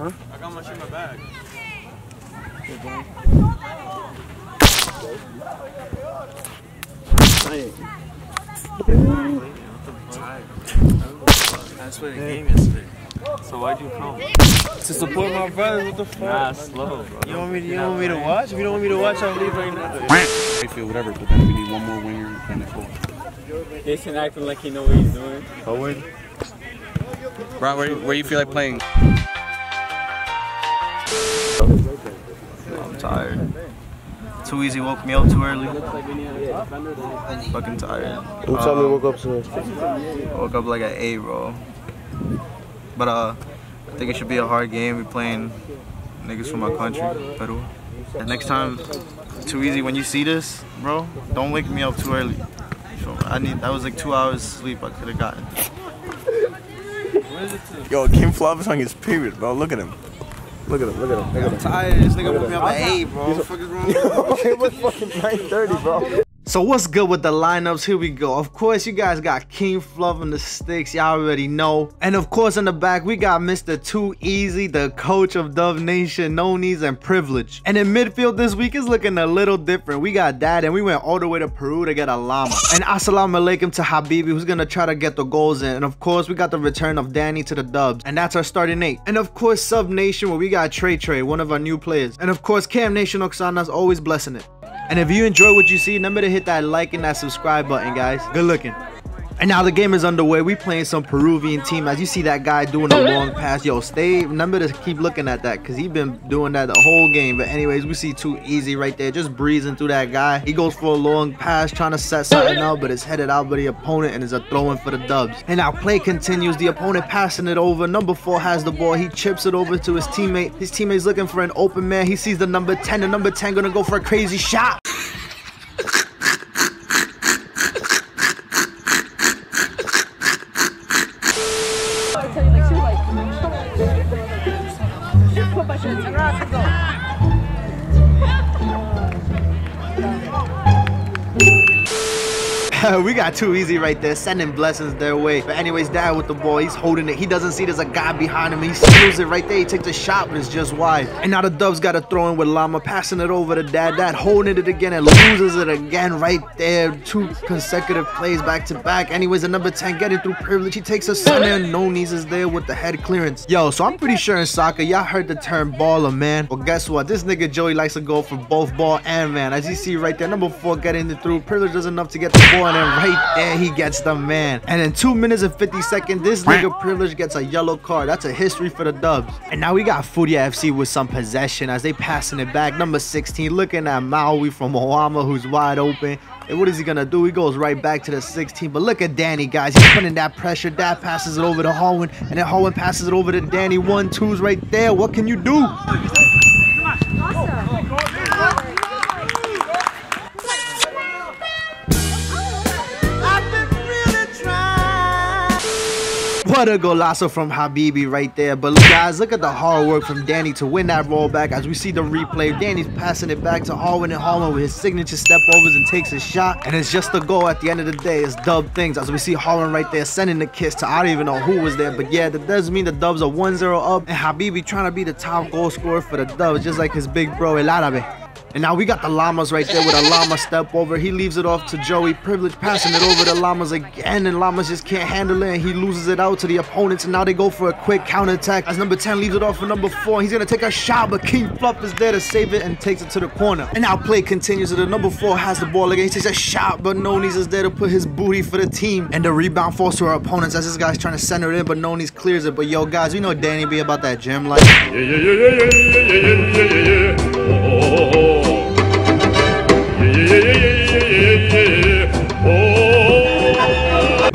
Huh? I got my shit in my bag. I played a game yesterday. So why'd you come? To support my brothers, what the fuck? Nah, slow, bro. You want me to watch? If you don't want me to watch, I'll leave right now. I feel whatever, but then we need one more winger and then full. Jason acting like he know what he's doing. Owen? Bro, where you feel like playing? Tired. Too easy woke me up too early. Fucking tired. What time you woke up soon? Woke up like at 8, bro. But I think it should be a hard game. We're playing niggas from my country, Peru. And next time, too easy. When you see this, bro, don't wake me up too early. So that was like 2 hours sleep I could have gotten. Yo, Kim Flav is on his period, bro. Look at him. Look at him, look at him. Look at him. I'm tired. This nigga woke me up at 8, bro. What the fuck is wrong with you? It was fucking 9:30, bro. So what's good with the lineups? Here we go. Of course, you guys got King Fluff on the sticks. Y'all already know. And of course, in the back, we got Mr. Too Easy, the coach of Dub Nation, No Knees, and Privilege. And in midfield this week is looking a little different. We got Dad, and we went all the way to Peru to get a llama. And assalamu alaikum to Habibi, who's going to try to get the goals in. And of course, we got the return of Danny to the Dubs. And that's our starting 8. And of course, Sub Nation, where we got Trey, one of our new players. And of course, Cam Nation Oksana's always blessing it. And if you enjoy what you see, remember to hit that like and that subscribe button, guys. Good looking. And now the game is underway. We playing some Peruvian team. As you see that guy doing a long pass. Yo, remember to keep looking at that because he been doing that the whole game. But anyways, we see Too Easy right there. Just breezing through that guy. He goes for a long pass, trying to set something up, but it's headed out by the opponent and it's a throw-in for the Dubs. And our play continues. The opponent passing it over. Number 4 has the ball. He chips it over to his teammate. His teammate's looking for an open man. He sees the number 10. The number 10 gonna go for a crazy shot. We got Too Easy right there, sending blessings their way. But anyways, Dad with the ball, he's holding it. He doesn't see there's a guy behind him. He steals it right there. He takes a shot, but it's just wide. And now the Dubs got to throw in with llama, passing it over to Dad. Dad holding it again and loses it again right there. 2 consecutive plays back to back. Anyways, the number 10 getting through Privilege. He takes a son and No Knees is there with the head clearance. Yo, so I'm pretty sure in soccer, y'all heard the term baller, man. Well, guess what? This nigga Joey likes to go for both ball and man. As you see right there, number 4 getting it through. Privilege is enough to get the ball. And then right there, he gets the man. And in 2 minutes and 50 seconds, this nigga Privilege gets a yellow card. That's a history for the Dubs. And now we got Furia FC with some possession as they passing it back. Number 16 looking at Maui from Oama, who's wide open. And what is he going to do? He goes right back to the 16. But look at Danny, guys. He's putting that pressure. Dad passes it over to Holland. And then Holland passes it over to Danny. 1-2's right there. What can you do? Awesome. What a golazo from Habibi right there. But guys, look at the hard work from Danny to win that roll back. As we see the replay, Danny's passing it back to Harwin, and Harwin with his signature step overs and takes a shot. And it's just a goal at the end of the day. It's Dub things. As we see Harwin right there sending the kiss to I don't even know who was there. But yeah, that does mean the Dubs are 1-0 up. And Habibi trying to be the top goal scorer for the Dubs, just like his big bro, El Arabe. And now we got the llamas right there with a llama step over. He leaves it off to Joey. Privilege passing it over to llamas again. And llamas just can't handle it. And he loses it out to the opponents. And now they go for a quick counterattack. As number 10 leaves it off for number 4. He's going to take a shot. But King Fluff is there to save it and takes it to the corner. And now play continues. The number 4 has the ball again. He takes a shot. But No Knees is there to put his booty for the team. And the rebound falls to our opponents as this guy's trying to center it in. But No Knees clears it. But yo, guys, you know Danny B about that gym life. Yeah.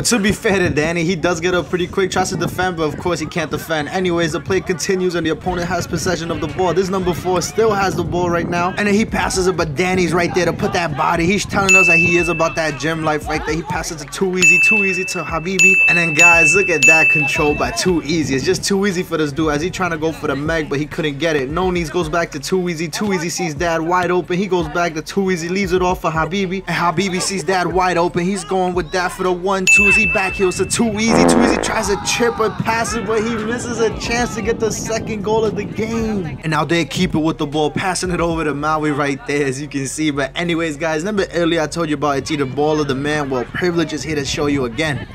But to be fair to Danny, he does get up pretty quick, tries to defend, but of course he can't defend. Anyways, the play continues and the opponent has possession of the ball. This number 4 still has the ball right now, and then he passes it, but Danny's right there to put that body. He's telling us that he is about that gym life right there. He passes it too easy to Habibi. And then guys, look at that control by Too Easy. It's just too easy for this dude as he's trying to go for the Meg, but he couldn't get it. Nonis goes back to Too Easy. Too Easy sees Dad wide open. He goes back to Too Easy, leaves it off for Habibi, and Habibi sees Dad wide open. He's going with that for the 1-2 as he back heels to Too Easy. Too Easy tries to chip or pass it, but he misses a chance to get the second goal of the game. And now they keep it with the ball, passing it over to Maui right there, as you can see. But anyways, guys, remember earlier I told you about it's either ball or the man. Well, privilege is here to show you again.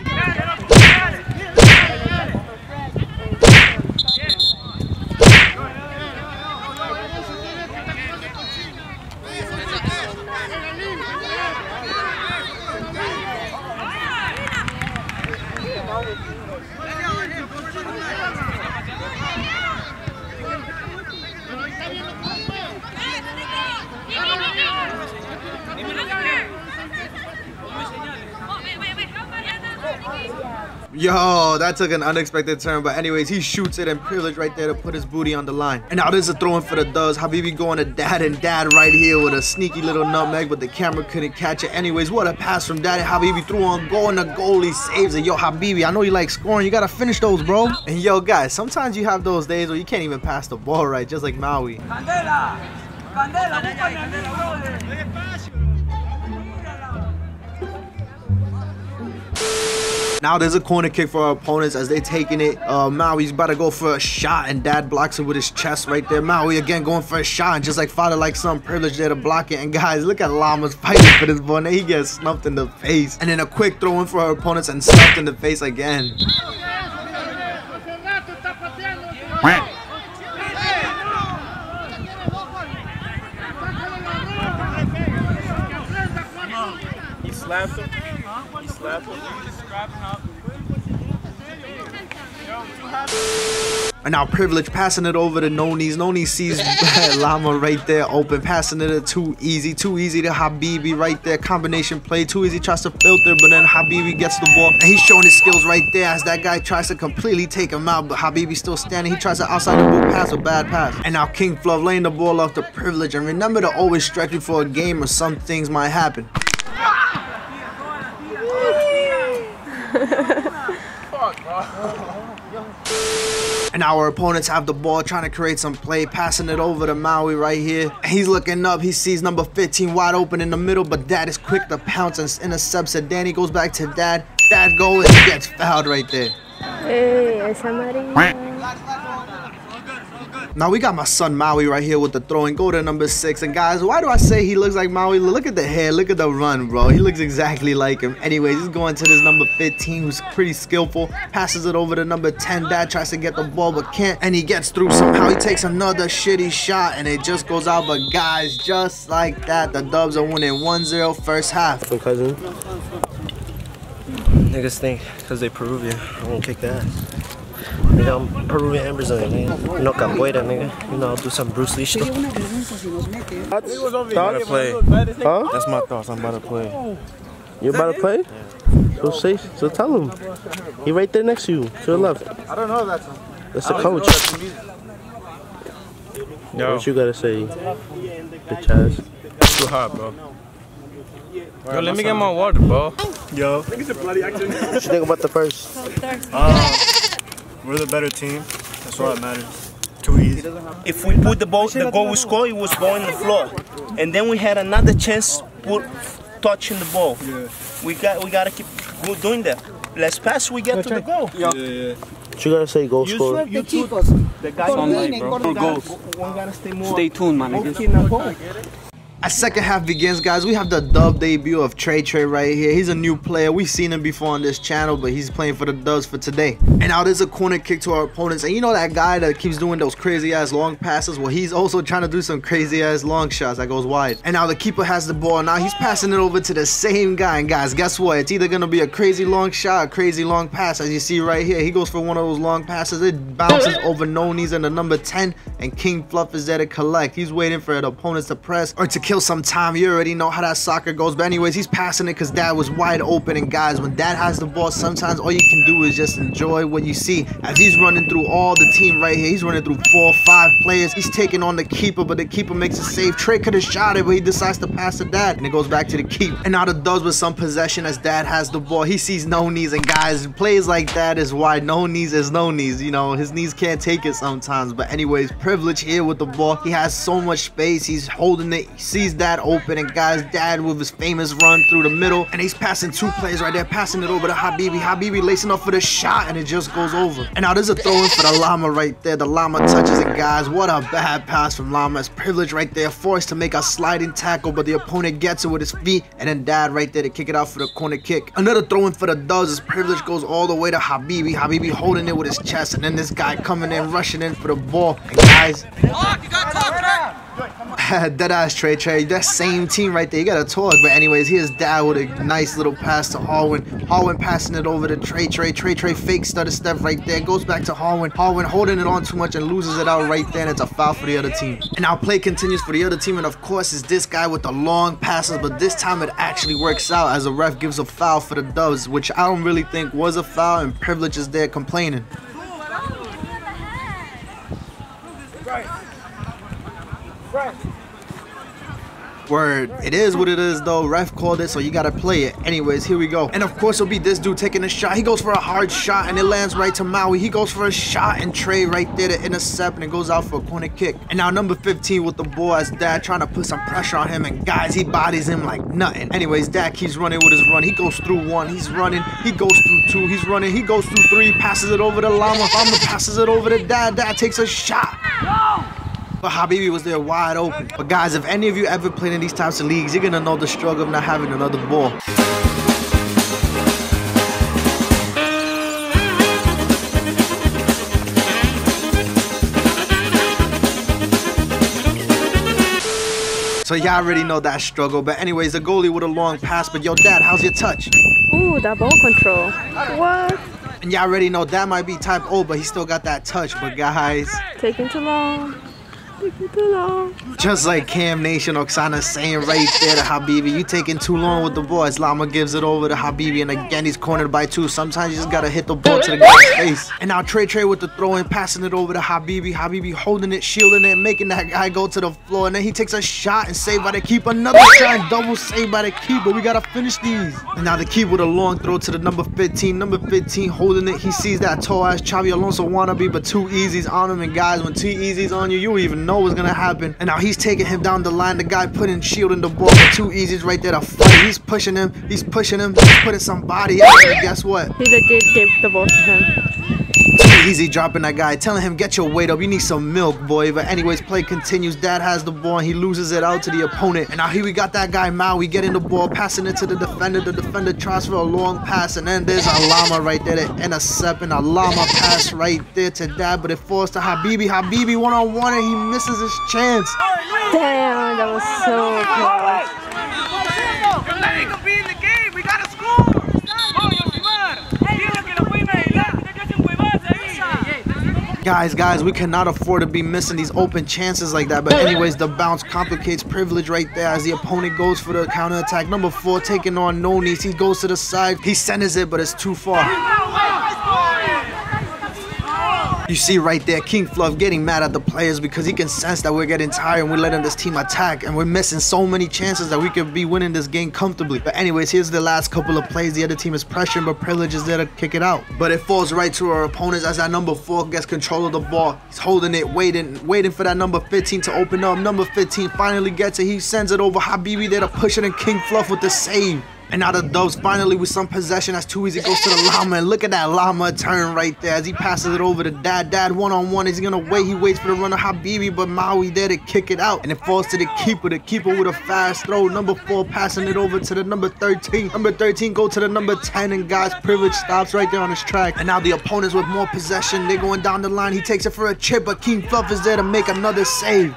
Yo, that took an unexpected turn, but anyways, he shoots it and Privilege right there to put his booty on the line. And now there's a throw in for the Dubs. Habibi going to Dad, and Dad right here with a sneaky little nutmeg, but the camera couldn't catch it. Anyways, what a pass from Dad, and Habibi threw on goal, and the goalie saves it. Yo, Habibi, I know you like scoring. You got to finish those, bro. And yo, guys, sometimes you have those days where you can't even pass the ball right, just like Maui. Candela! Candela! Candela! Now there's a corner kick for our opponents as they're taking it. Maui's about to go for a shot, and Dad blocks it with his chest right there. Maui again going for a shot, and just like father, like son, Privilege there to block it. And guys, look at Llama's fighting for this ball, and he gets snuffed in the face. And then a quick throw in for our opponents and snuffed in the face again. He slapped him. He slapped him. And now Privilege passing it over to Nonis. Nonis sees Llama right there open, passing it to Too Easy. Too Easy to Habibi right there. Combination play. Too Easy tries to filter, but then Habibi gets the ball. And he's showing his skills right there as that guy tries to completely take him out, but Habibi still standing. He tries to outside the ball pass, a bad pass. And now King Fluff laying the ball off to Privilege. And remember to always stretch before a game or some things might happen. And our opponents have the ball, trying to create some play, passing it over to Maui right here. He's looking up. He sees number 15 wide open in the middle, but Dad is quick to pounce and intercepts it. Danny goes back to Dad. Dad goes and gets fouled right there. Hey, somebody. Now we got my son Maui right here with the throw and go to number 6. And guys, why do I say he looks like Maui? Look at the hair, look at the run, bro. He looks exactly like him. Anyways, he's going to this number 15, who's pretty skillful. Passes it over to number 10. Dad tries to get the ball but can't, and he gets through somehow. He takes another shitty shot and it just goes out. But guys, just like that, the Dubs are winning 1-0 first half. What's up, cousin? Niggas think because they Peruvian, I won't kick that. Nigga, I'm Peruvian and Brazilian, nigga. No Camboya, nigga. You know, I'll do some Bruce Lee shit. I'm about to play. Huh? That's my thoughts. I'm about to play. You about to play? Yeah. So say, so tell him. He right there next to you. To your left. I don't know that. That's the coach. Yo. What you gotta say? Bitch ass. It's too hot, bro. Yo, let me get my water, bro. Yo. What you think about the first? We're the better team. That's all that matters. Too Easy. If we put the ball, the goal we scored, it was going on the floor. And then we had another chance touching the ball. Yeah. We gotta keep doing that. Let's pass, we get to the goal. Yeah, yeah. What you gotta say, goal scorer? You too. The guys online, bro. Goals. Stay tuned, man. As second half begins, guys, we have the Dub debut of Trey right here. He's a new player. We've seen him before on this channel, but he's playing for the Dubs for today. And now there's a corner kick to our opponents. And you know that guy that keeps doing those crazy-ass long passes? Well, he's also trying to do some crazy-ass long shots that goes wide. And now the keeper has the ball. Now he's passing it over to the same guy. And guys, guess what? It's either going to be a crazy long shot or crazy long pass. As you see right here, he goes for one of those long passes. It bounces over Nonis and the number 10. And King Fluff is there to collect. He's waiting for the opponents to press or to kill kill some time. You already know how that soccer goes. But anyways, he's passing it because Dad was wide open. And guys, when Dad has the ball, sometimes all you can do is just enjoy what you see. As he's running through all the team right here, he's running through 4 or 5 players. He's taking on the keeper, but the keeper makes a save. Trey could have shot it, but he decides to pass to Dad, and it goes back to the keeper. And now the Dubs with some possession as Dad has the ball. He sees No Knees, and guys, plays like that is why No Knees is No Knees. You know, his knees can't take it sometimes. But anyways, Privilege here with the ball. He has so much space. He's holding it. He sees Dad open, and guys, Dad with his famous run through the middle, and he's passing 2 players right there, passing it over to Habibi. Habibi lacing up for the shot, and it just goes over. And now there's a throw in for the Llama right there. The Llama touches it, guys. What a bad pass from Llama. It's Privilege right there, forced to make a sliding tackle, but the opponent gets it with his feet, and then Dad right there to kick it out for the corner kick. Another throw in for the Dubs as Privilege goes all the way to Habibi. Habibi holding it with his chest, and then this guy coming in, rushing in for the ball. And guys, deadass Trey, that same team right there, you gotta talk. But anyways, here's Dad with a nice little pass to Harwin. Harwin passing it over to Trey fake stutter step right there, goes back to Harwin. Harwin holding it on too much and loses it out right there, and it's a foul for the other team. And now play continues for the other team, and of course it's this guy with the long passes, but this time it actually works out as the ref gives a foul for the Dubs, which I don't really think was a foul, and Privilege is there complaining. Word, it is what it is though. Ref called it, so you gotta play it. Anyways, here we go. And of course it'll be this dude taking a shot. He goes for a hard shot and it lands right to Maui. He goes for a shot and Trey right there to intercept, and it goes out for a corner kick. And now number 15 with the ball as Dad trying to put some pressure on him, and guys, he bodies him like nothing. Anyways, Dad keeps running with his run. He goes through 1, he's running. He goes through 2, he's running. He goes through 3, passes it over to Llama. Llama passes it over to Dad. Dad takes a shot. No! But Habibi was there wide open. But guys, if any of you ever played in these types of leagues, you're gonna know the struggle of not having another ball. So y'all already know that struggle. But anyways, the goalie with a long pass. But yo, Dad, how's your touch? Ooh, that ball control. What? And y'all already know that might be type O, but he still got that touch. But guys, taking too long. Taking too long. Just like Cam Nation, Oksana saying right there to Habibi, you taking too long with the ball. Llama gives it over to Habibi, and again he's cornered by 2. Sometimes you just gotta hit the ball to the guy's face. And now Trey with the throw in, passing it over to Habibi. Habibi holding it, shielding it, making that guy go to the floor, and then he takes a shot and saved by the keeper. Another shot and double saved by the keeper. We gotta finish these. And now the keeper with a long throw to the number 15. Number 15 holding it. He sees that tall ass Xabi Alonso wannabe, but 2 easies on him. And guys, when 2 easies on you, you even know what's gonna happen. And now he's taking him down the line. The guy putting shielding the ball. 2 easies right there to fight. He's pushing him. He's pushing him. He's putting somebody out there. Guess what? He did give the ball to him. 2 easy dropping that guy, telling him get your weight up. You need some milk, boy. But anyways, play continues. Dad has the ball and he loses it out to the opponent. And now here we got that guy Maui getting the ball, passing it to the defender. The defender tries for a long pass, and then there's a Llama right there to intercept, and a Llama pass right there to Dad, but it falls to Habibi. Habibi one-on-one, and he misses his chance. Damn, that was so close. You're letting him be in the game. We gotta score. Guys, we cannot afford to be missing these open chances like that. But anyways, the bounce complicates Privilege right there as the opponent goes for the counterattack. Number 4 taking on No Knees. He goes to the side. He centers it, but it's too far. You see right there, King Fluff getting mad at the players because he can sense that we're getting tired and we're letting this team attack, and we're missing so many chances that we could be winning this game comfortably. But anyways, here's the last couple of plays. The other team is pressuring, but Privilege is there to kick it out. But it falls right to our opponents as that number 4 gets control of the ball. He's holding it, waiting for that number 15 to open up. Number 15 finally gets it. He sends it over. Habibi there to push it, and King Fluff with the save. And now the Dubs finally with some possession as 2 easy goes to the Llama. And look at that Llama turn right there as he passes it over to Dad. Dad one-on-one. He's gonna wait. He waits for the runner Habibi, but Maui there to kick it out. And it falls to the keeper. The keeper with a fast throw. Number 4 passing it over to the number 13. Number 13 go to the number 10. And guys, Privilege stops right there on his track. And now the opponents with more possession. They're going down the line. He takes it for a chip, but King Fluff is there to make another save.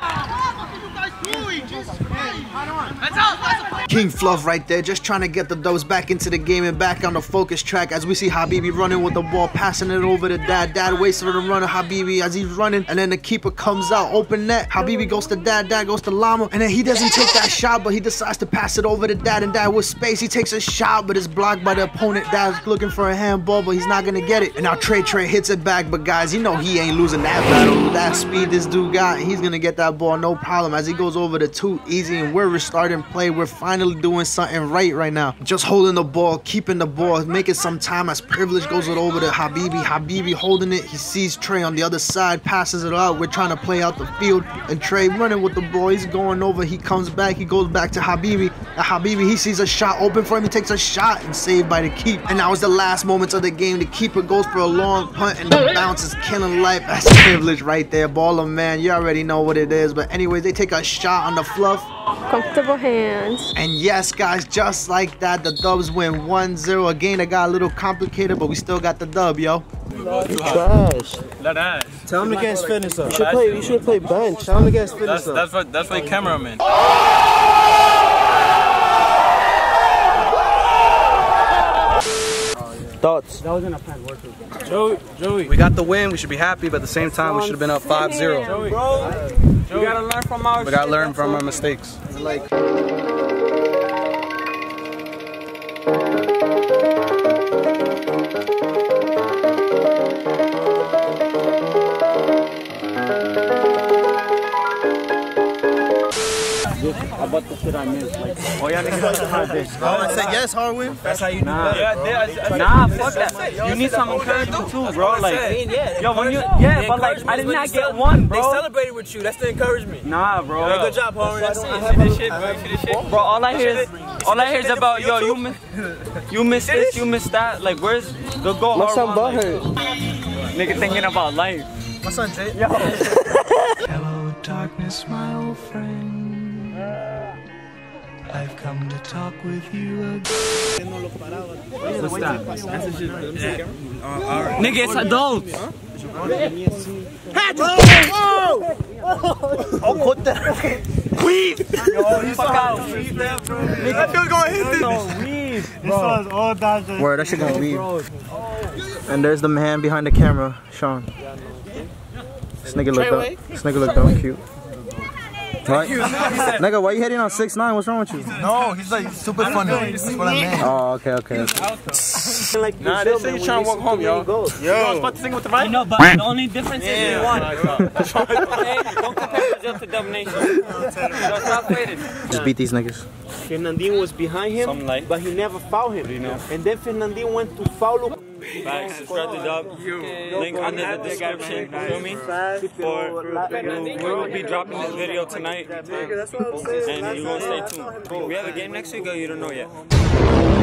King Fluff right there, just trying to get the Dubs back into the game and back on the focus track as we see Habibi running with the ball, passing it over to Dad. Dad waits for the runner, Habibi as he's running, and then the keeper comes out, open net. Habibi goes to Dad, Dad goes to Llama, and then he doesn't take that shot, but he decides to pass it over to Dad, and Dad with space. He takes a shot, but it's blocked by the opponent. Dad's looking for a handball, but he's not going to get it. And now Trey hits it back, but guys, you know he ain't losing that battle. That speed this dude got, he's going to get that ball, no problem, as he goes over to 2 easy, and we're restarting play. We're finally doing something right now. Just holding the ball, keeping the ball, making some time as Privilege goes it over to Habibi. Habibi holding it. He sees Trey on the other side, passes it out. We're trying to play out the field, and Trey running with the ball. He's going over. He comes back. He goes back to Habibi. Now Habibi, he sees a shot open for him. He takes a shot and saved by the keeper. And now it's the last moments of the game. The keeper goes for a long punt, and the bounce is killing life. That's Privilege right there. Baller, man. You already know what it is. But anyways, they take a shot on the Fluff. Comfortable hands. And yes, guys, just like that, the Dubs win 1-0. Again, it got a little complicated, but we still got the dub, yo. Trash. Tell him to get his fitness up. You should play bench. Tell him to get his fitness up. That's for the cameraman. Thoughts? That wasn't a planned workout. Joey. We got the win. We should be happy, but at the same time, we should have been up 5-0. Joey, bro. We gotta learn from our mistakes. We gotta learn from our mistakes. About the shit I missed, like, oh yeah, niggas have to have this. Oh, I said yes, Harwin. That's how you do that. Yeah, nah, fuck that. You need some encouragement too, bro. Like, yo, when you, yeah, but like, I did not get one, bro. They celebrated with you. That's the encouragement. Nah, bro. Good job, Harwin. That's it. Bro, all I hear is about yo, you miss this, you miss that. Like, where's the goal? My son bought her. Nigga thinking about life. My son did. Yo. Hello, darkness, my old friend. I've come to talk with you again. What's that? Nigga, it's adults! Huh? Whoa! Oh, what the? Weave! Yo, you fuck out. That dude's gonna hit this. No, weave, bro. Word, that shit gonna weave. And there's the man behind the camera, Sean. This nigga look dumb cute. Right? Nigga, why you hitting on 6'9"? What's wrong with you? No, he's like super funny. That's what I meant. Oh, okay. Nah, they say you trying to walk home, yo. Yo, I was about to sing with the right. I know, but the only difference is you won. Hey, don't compare yourself to Dub Nation. Just beat these niggas. Fernandinho was behind him, but he never fouled him. And then Fernandinho went to foul. Back, subscribe to Dub, link under the description, feel me? We will be dropping this video tonight, and you gonna stay tuned. We have a game next week, or you don't know yet?